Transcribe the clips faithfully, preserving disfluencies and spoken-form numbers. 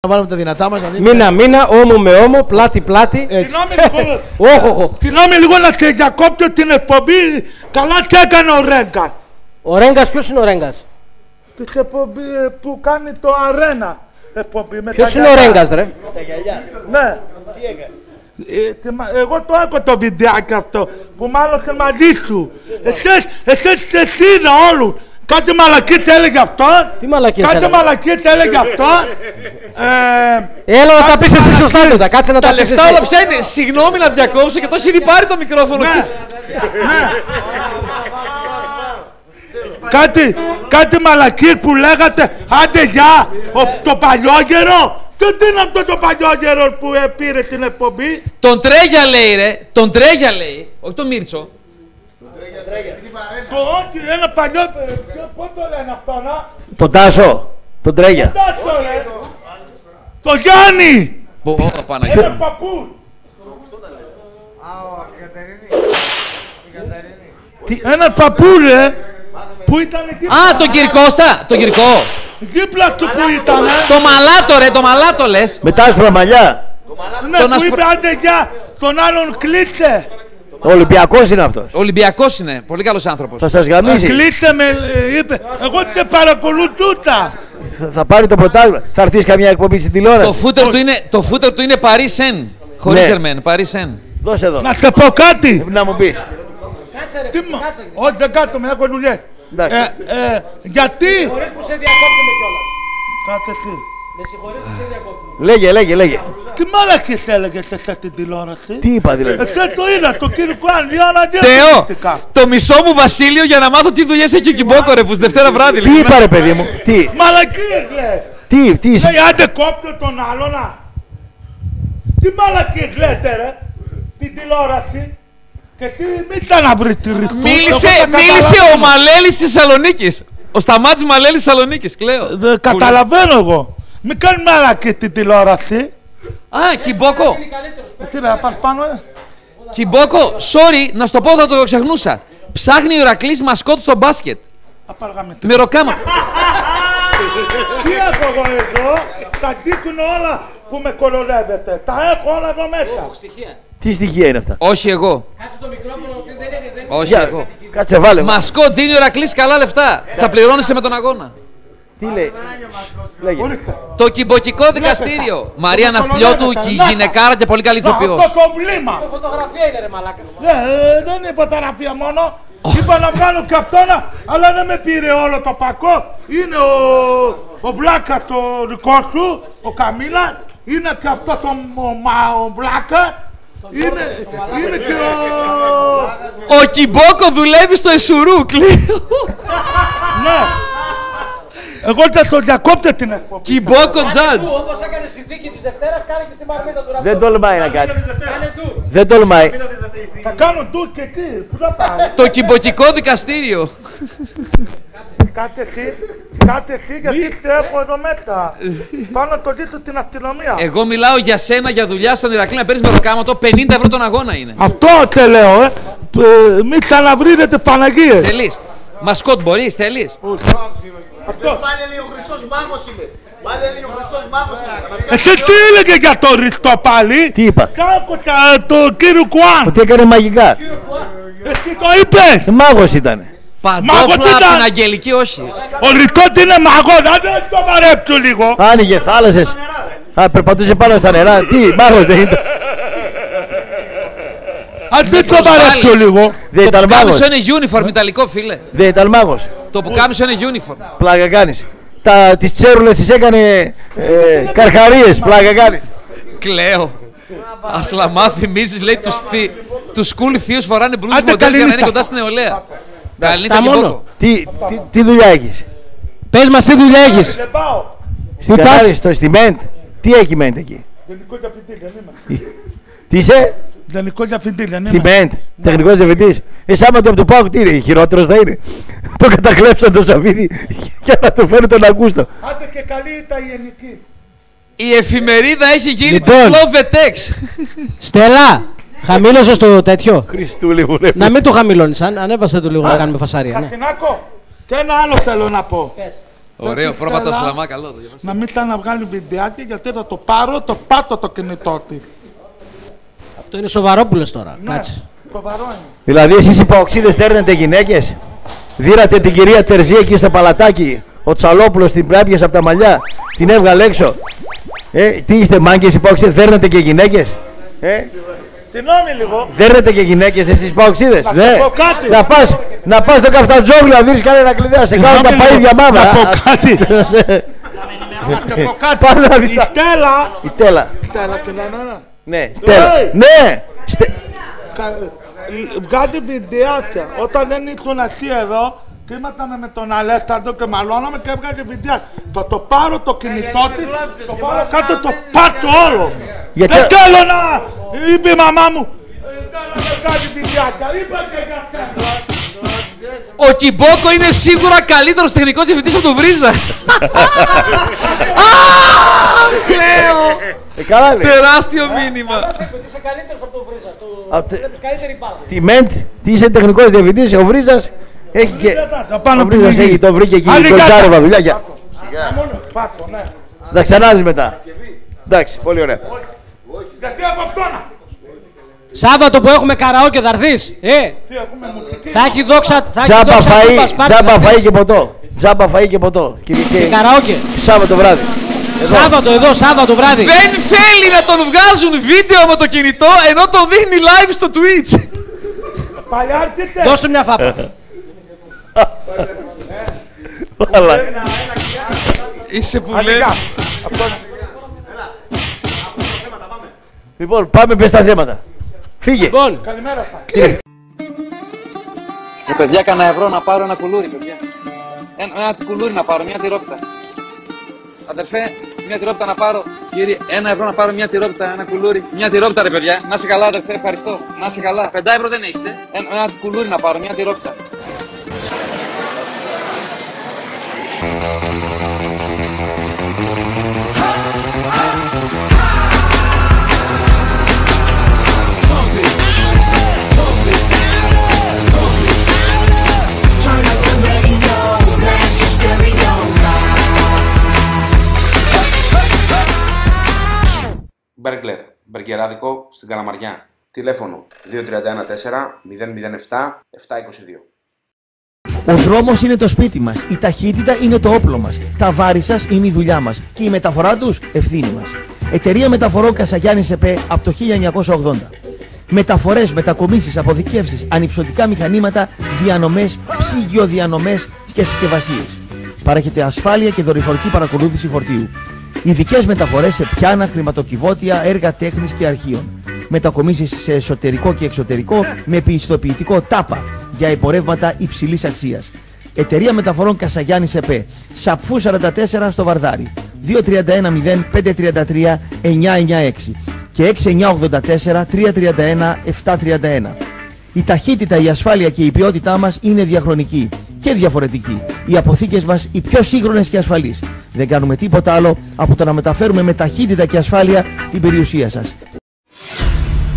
Να βάλουμε τα δυνατά μας. Μήνα μήνα, όμο με όμο, πλάτη πλάτι. Τινόμαι λίγο να σε διακόπτω την εκπομπή. Καλά τι έκανε ο Ρέγκας. Ο Ρέγκας, ποιος είναι ο Ρέγκας? Της εκπομπή που κάνει το αρένα. Ποιος είναι ο Ρέγκας ρε? Τα γυαλιά. Ναι. Τι έκανε? Εγώ το άκω το βιντεάκι αυτό που μάλλον σε μαζί σου. Εσείς εσύ είναι όλου. Κάτι μαλακίες έλεγε αυτό. Τι μαλακίες έλεγε? Κάτι μαλακίες έλεγε αυτό. Έλα να τα πεις εσύ σωστά λούτα. Κάτσε να τα πεις εσύ. Τα λεφτά όλα ψένει. Συγγνώμη να διακόψω και τόσο ήδη πάρει το μικρόφωνο. Κάτι, κάτι μαλακίες που λέγατε. Άντε για το παλιόγερο. Και τι είναι αυτό το παλιόγερο που πήρε την εκπομπή? Τον Τρέγια λέει ρε, τον Τρέγια λέει, όχι τον Μίρτσο. Τον Τρέγια, Τρέγια. Όχι, ένα παλιό, πώς το λένε αυτό να? Τον Τάσο, τον Τρέγια. Τον Τάσο ρε. Τον Γιάννη. Ένα παππούς. Α, ο Κατερίνη. Ένα παππού ρε. Πού ήταν εκεί? Α, τον Κυρκώστα, τον Κυρκό. Δίπλα του που ήταν. Το μαλάτο ρε, το μαλάτο λες. Με τα άσπρα μαλλιά. Ναι, που είπε άντε για τον άλλον κλείτσε. Ο Ολυμπιακός είναι αυτός. Ο Ολυμπιακός είναι, πολύ καλός άνθρωπος. Θα σας γαμίσει. Κλείτσε με, είπε, εγώ δεν παρακολουθούσα. Θα πάρει το πρωτάθλημα, θα έρθεις καμιά εκπομπή στην τηλεόραση. Το φούτερ του είναι Paris Saint, χωρίς Germain, Paris Saint. Δώσε εδώ. Να σε πω κάτι. Να μου πεις. Όχι δεν κάτομαι, έχω δουλειές. Ε, ε, γιατί... Με συγχωρείς που σε διακόπτουμε κιόλας. Κάτσε εσύ. Με συγχωρείς που σε διακόπτουμε. Λέγε, λέγε, λέγε. Τι μαλακίες έλεγες εσύ στην τηλεόραση? Τι είπα δηλαδή? Εσύ το είδα, το κύριο Κουάν, για να διαδικαστικά. Το μισό μου βασίλειο για να μάθω τι δουλειές έχει ο Κιμπόκο ρε, που στη Δευτέρα βράδυ. Τι είπα ρε παιδί μου, τι. Μαλακίες λες. Τι, τι είσαι. Λέει άντε κόπτε τον άλλο να. Τι μαλακίες λέτε ρε, στην τηλεόραση. Και εσύ μην ξαναβριτηρηθούς. Μίλησε, μίλησε ο Μαλέλης της Θεσσαλονίκης. Ο Σταμάτης Μαλέλης της Θεσσαλονίκης, κλαίω. Δε, καταλαβαίνω εγώ. Μην κάνει μαλακή την τηλεόραση. Α, Κιμπόκο. Εσύ να πας πάνω. Κιμπόκο, sorry, να σου το πω, θα το ξεχνούσα. Ψάχνει ο Ηρακλής μασκότ στο μπάσκετ. Με ροκάμα. Τι έχω εγώ εδώ, τα δείχνω όλα που με κολολεύετε. Τα έχω όλα εδώ μέσα. Τι στοιχεία είναι αυτά? Όχι εγώ. Κάτσε το μικρόφωνο, δεν είναι. Όχι εγώ. Κάτσε βάλε. Μασκότ δίνει ο Ηρακλής καλά λεφτά. Θα πληρώνεσαι με τον αγώνα. Τι λέει? Το Κιμποκικό Δικαστήριο. Μαρία Ναυπλιώτου και η γυναικάρα και πολύ καλή ηθοποιός. Αυτό το βλήμα. Φωτογραφία είναι ρε μαλάκα. Δεν είναι φωτογραφία μόνο. Είπα να βγάλω και αυτό, αλλά δεν με πήρε όλο το πακό. Είναι ο Βλάκας το δικό σου, ο Καμίλα. Είναι και αυτό ο Βλάκα. Είναι και ο... Ο Κιμπόκο δουλεύει στο Εσουρού, κλείω. Ναι. Εγώ θα στο διακόπτω την εκπομπή. Κιμπόκο τζατζ. Όπως έκανες η δίκη της Δευτέρας, κάνε και στη Μαρμίτα του. Δεν τολμάει να κάνει. Δεν τολμάει. Θα κάνω ντου και εκεί. Πού θα πάω? Το Κιμποκικό Δικαστήριο. Κάτε εσύ, κάτε εσύ γιατί σε έχω εδώ μέσα. Πάνω το δίθω την αστυνομία. Εγώ μιλάω για σένα, για δουλειά στον Ηρακλή να παίρνεις με το κάματο, πενήντα ευρώ τον αγώνα είναι. Αυτό τε λέω, ε. Μην ξαναβρίδετε Παναγίες. Θέλεις, μασκότ μπορείς, θέλεις. Αυτό. Πάλι ο Χριστός Μάγος είναι. Πάλι ο Χριστός Μάγος είναι. Εσύ τι έλεγε για τον Χριστό πάλι? Τι είπα? Κάκουσα τον κύριο Κουάν. Ότι έκανε μαγικά. Εσύ το είπες. Μάγος ήτανε. Παντόφλα από την Αγγελική, όχι. Ο Ριτό τι είναι μαγόν, αν δεν το παρέψου λίγο. Άνοιγε θάλασσες. Α, περπατούσε πάνω στα νερά. Τι, μάγος δεν ήταν. Αν δεν το παρέψου λίγο. Δεν ήταν μάγος. Το πουκάμισο είναι uniform ιταλικό, φίλε. Δεν ήταν μάγος. Το πουκάμισο είναι uniform. Πλάκα κάνεις. Τις τσέρουλες τις έκανε καρχαρίες. Πλάκα κάνεις. Κλαίω. Ασλαμά θυμίζεις, λέει, τους cool θείους φοράνε μπλούς μοντέλ για να είναι κοντά στην νεολαία. Καλύτερα μόνο. Τι, τι, τι δουλειά έχεις? Πες μας τι δουλειά έχεις. Στην Κατάρι, στο Ιστιμέντ. Τι έχει μέντ εκεί? Τεχνικός διευθυντής δεν είμαι. Τι είσαι? Τεχνικός διευθυντής δεν είμαι. Ιστιμέντ, τεχνικός διευθυντής. Εσύ άμα το από το ΠΑΟΚ τι είναι, χειρότερος θα είναι? Το κατακλέψαν το Σαββίδι για να το φέρει τον Ακούστο. Άντε και καλή ήταν η ελληνική. Η εφημερίδα έχει γίνει το Flovetex. Στελά. Χαμήλωσε το τέτοιο. Χριστούλη μου, να μην το χαμηλώνεις. Αν ανέβασε το λίγο να κάνουμε φασάρια. Κατσινάκο, Και ένα άλλο θέλω να πω. Πες. Ωραίο, πρόβατο σλαμά, καλό. Να μην θα να βγάλει βιντεάκι, γιατί θα το πάρω, το πάτω το κινητό τη. Αυτό είναι σοβαρόπουλος τώρα. Ναι, κάτσε. Σοβαρό είναι. Δηλαδή, εσείς οι παοξίδες δέρνετε γυναίκες. Δίρατε την κυρία Τερζή εκεί στο παλατάκι. Ο Τσαλόπουλος την πράπιασε από τα μαλλιά. Την έβγαλε έξω. Ε, τι είστε, μάγκες οι παοξίδες, δέρνετε και γυναίκες. Ε. Συγγνώμη λίγο. Δέρνετε και γυναίκες εσείς παοξίδες. Να ναι. πω κάτι. Να πας, να πας στο καφτατζόγλι να δίνεις κανένα κλειδιά. Σε κάνω τα παΐδια μάμα. Να πω κάτι. Να πω κάτι. Η Τέλα. Η Τέλα. Ναι. Ναι. Βγάζει βιντεάκια. Όταν δεν ήρθουν αυτοί εδώ, κρύματαμε με τον Αλέσταντο και μαλώναμε και έβγαζε βιντεάκια. Θα το πάρω το κινητό της, το πάρω κάτω, το πάρω όλο. Δεν θέλω να... Είπε η μαμά μου, δεν θα με κάνει βιντεάκια. Είπα και για σένα. Ο Κιμπόκο είναι σίγουρα καλύτερος τεχνικός διευθυντής από τον Βρίζα. Αχ, κλαίω. Τεράστιο μήνυμα. Είσαι καλύτερος από τον Βρίζα. Βλέπεις καλύτερη μπάλα. Τι μέντ, τι είσαι τεχνικός διευθυντής, ο Βρίζας. Έχει και... Ο Βρίζας έχει, τον βρήκε εκεί, τον Ζάροβα, δουλειά. Να ξανάδεις μετά. Εντάξει, πολύ ωραία. Γιατί από αυτόνα. Σάββατο που έχουμε καραόκε θα έρθεις. Ε, θα έχει δόξα... Τζάμπα φαΐ και ποτό. Τζάμπα φαΐ και ποτό. Και καραόκε. Σάββατο βράδυ. Σάββατο εδώ, Σάββατο βράδυ. Δεν θέλει να τον βγάζουν βίντεο με το κινητό ενώ τον δίνει live στο Twitch. Δώσ' του μια φάπα. Είσαι που λέει. Λοιπόν, πάμε πες τα θέματα. Φύγε. Λοιπόν, καλημέρα σας. Ε, παιδιά, κάνα ευρώ να πάρω ένα κουλούρι, παιδιά. Ένα, ένα κουλούρι να πάρω, μια τυρόπιτα. Αδερφέ, μια τυρόπιτα να πάρω. Κύριε, ένα ευρώ να πάρω μια τυρόπιτα, ένα κουλούρι. Μια τυρόπιτα, ρε παιδιά. Να σε καλά, αδερφέ, ευχαριστώ. Να σε καλά. Πεντά ευρώ δεν έχεις, ε. Ένα, ένα κουλούρι να πάρω, μια τυρόπιτα. Μπέρκλερ, μπεργκεράδικο στην Καλαμαριά. Τηλέφωνο δύο τρία ένα τέσσερα μηδέν μηδέν επτά επτά είκοσι δύο. Ο δρόμος είναι το σπίτι μας, η ταχύτητα είναι το όπλο μας, τα βάρη σας είναι η δουλειά μας και η μεταφορά τους ευθύνη μας. Εταιρεία Μεταφορών Κασαγιάννης ΕΠΕ από το χίλια εννιακόσια ογδόντα. Μεταφορές, μετακομίσεις, αποθηκεύσεις, ανυψωτικά μηχανήματα, διανομές, ψυγειοδιανομές και συσκευασίες. Παρέχεται ασφάλεια και δορυφορική παρακολούθηση φορτίου. Ειδικές μεταφορές σε πιάνα, χρηματοκιβώτια, έργα τέχνης και αρχείων. Μετακομίσεις σε εσωτερικό και εξωτερικό με πιστοποιητικό ΤΑΠΑ για εμπορεύματα υψηλής αξίας. Εταιρεία Μεταφορών Κασαγιάννης ΕΠΕ. Σαπφού σαράντα τέσσερα στο Βαρδάρι. δύο τρία ένα μηδέν πέντε τρία τρία εννιά εννιά έξι και έξι εννιά οκτώ τέσσερα τρία τρία ένα επτά τρία ένα. Η ταχύτητα, η ασφάλεια και η ποιότητά μας είναι διαχρονική και διαφορετική. Οι αποθήκες μας οι πιο σύγχρονες και ασφαλείς. Δεν κάνουμε τίποτα άλλο από το να μεταφέρουμε με ταχύτητα και ασφάλεια την περιουσία σας.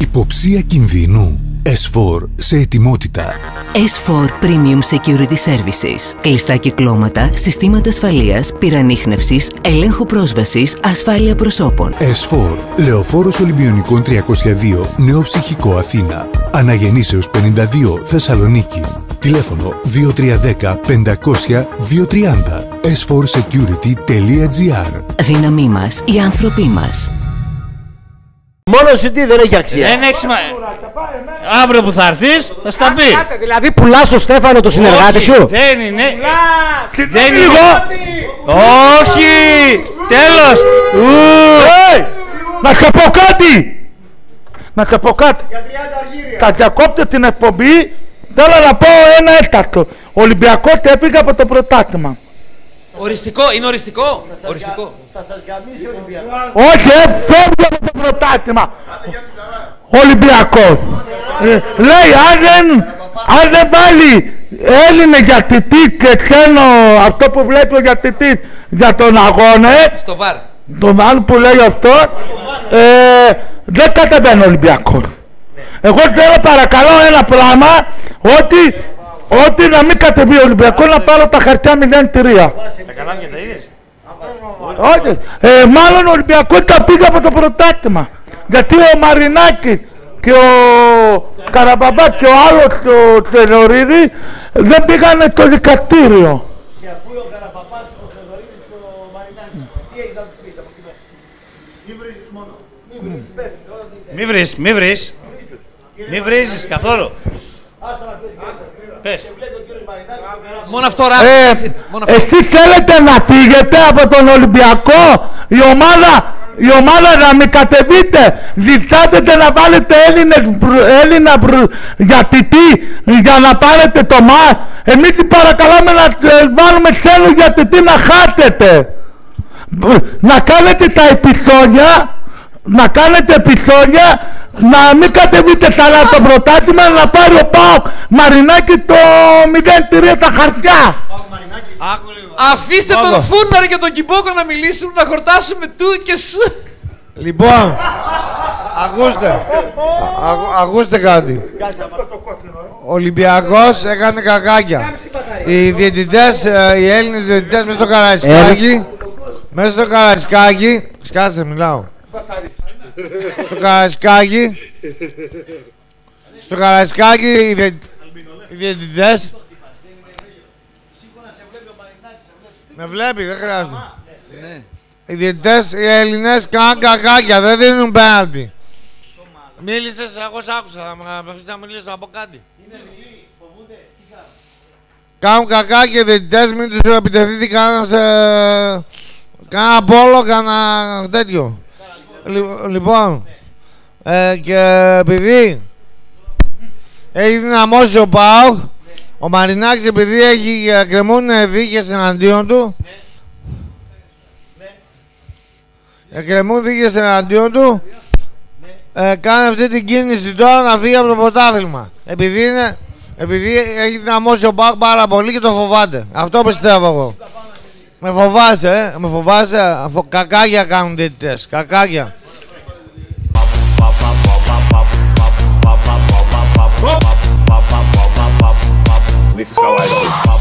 Υποψία κινδύνου. ες φορ σε ετοιμότητα. ες φορ Premium Security Services. Κλειστά κυκλώματα, συστήματα ασφαλείας, πυρανίχνευσης, ελέγχου πρόσβασης, ασφάλεια προσώπων. ες φορ. Λεωφόρος Ολυμπιονικών τριακόσια δύο, Νέο Ψυχικό, Αθήνα. Αναγεννήσεως πενήντα δύο, Θεσσαλονίκη. Τηλέφωνο δύο τρία ένα μηδέν πέντε μηδέν μηδέν δύο τρία μηδέν. ες φορ security τελεία τζι άρ. Δύναμή μας, οι άνθρωποι μας. Μόνο σου τι δεν έχει αξία. Δεν έχει σημασία. Αύριο που θα έρθεις θα στα πει. Κάτσε, δηλαδή πουλάς τον Στέφανο το συνεργάτη σου. Δεν είναι. Δεν είναι. Όχι. Τέλος. Να σου πω κάτι. Να σου πω κάτι. Θα διακόπτω την εκπομπή. Θέλω να πω ένα έκτακτο. Ολυμπιακός τέπηκε από το πρωτάθλημα. Οριστικό, είναι οριστικό. Οριστικό. Θα σας γαμίσει ο Ολυμπιακός. Όχι, φεύγει από το πρωτάθλημα. Ολυμπιακός. Λέει, αν δεν βάλει Έλληνε γιατητή και ξένο, αυτό που βλέπει ο γιατητής για τον αγώνα, στο βαρ. Τον άλλο που λέει αυτό, δεν κατεβαίνει ο Ολυμπιακός. Εγώ θέλω παρακαλώ ένα πράγμα, ότι Ότι να μην κατεβεί ο Ολυμπιακός, να πάρω τα χαρτιά μηδέν τρία. Τα καλάμια τα είδες? Όχι. Μάλλον ο Ολυμπιακός τα πήγε από το πρωτάθλημα. Γιατί ο Μαρινάκης και ο Καραπαμπάς και ο άλλος ο Σενωρίδης δεν πήγανε στο δικαστήριο. Σε ακούει ο Καραπαμπάς, ο Σενωρίδης και ο Μαρινάκης. Τι έχει να τους πεις από εκεί μέσα? Μη βρίζεις μόνο. Μη βρίζεις, μη βρίζεις. Μη βρίζεις καθόλου. Πες. Μόνο αυτό ράβει. Εσείς θέλετε να φύγετε από τον Ολυμπιακό, η ομάδα... Η ομάδα να μην κατεβείτε, διστάζετε να βάλετε Έλληνα γιατητή για να πάρετε το ΜΑΣ. Εμείς την παρακαλάμε να βάλουμε ξένο γιατητή να χάσετε. Να κάνετε τα επεισόδια, να κάνετε επεισόδια, να μην κατεβείτε καλά στο πρωτάθλημα, να πάρει ο ΠΑΟΚ Μαρινάκη το μηδέν τρία τα χαρτιά. Αφήστε Άκου. τον Φούρναρη και τον Κιμπόκο να μιλήσουν, να χορτάσουμε του και σου. Λοιπόν, ακούστε, α, ακούστε κάτι. Ο Ολυμπιακός έκανε κακάκια. Οι διαιτητές, οι Έλληνες διαιτητές μέσα στο Καραϊσκάκι, μέσα στο Καραϊσκάκι, σκάσε μιλάω, στο Καραϊσκάκι, στο Καραϊσκάκι οι, διε, οι διαιτητές. Με βλέπει, δεν χρειάζεται. Ναι. Οι διαιτητές, οι Έλληνες κάνουν κακάκια, δεν δίνουν πέναλτι. Μίλησες, εγώ σ' άκουσα, θα με αφήσεις να μιλήσω, να πω κάτι. Είναι δειλή, φοβούνται, τι κάνουν. Κάνουν κακάκια οι διαιτητές, μην τους επιτεθείτε κανένας... Ε, κάνα πόλο, κανένα τέτοιο. Λοιπόν, λοιπόν ναι. ε, και επειδή έχει δυναμώσει ο ΠΑΟΚ, ο Μαρινάκης, επειδή έχει κρεμούν δίκες εναντίον του, ναι. κρεμούν δίκες εναντίον του, ναι. ε, κάνει αυτή την κίνηση τώρα να φύγει από το πρωτάθλημα. Επειδή, είναι, επειδή έχει δυναμώσει ο ΠΑΟΚ πάρα πολύ και το φοβάται. Αυτό πιστεύω εγώ. Με φοβάσαι, ε, με φοβάσαι, αφού κακάκια κάνουν διαιτητές, κακάκια. This is how I do it.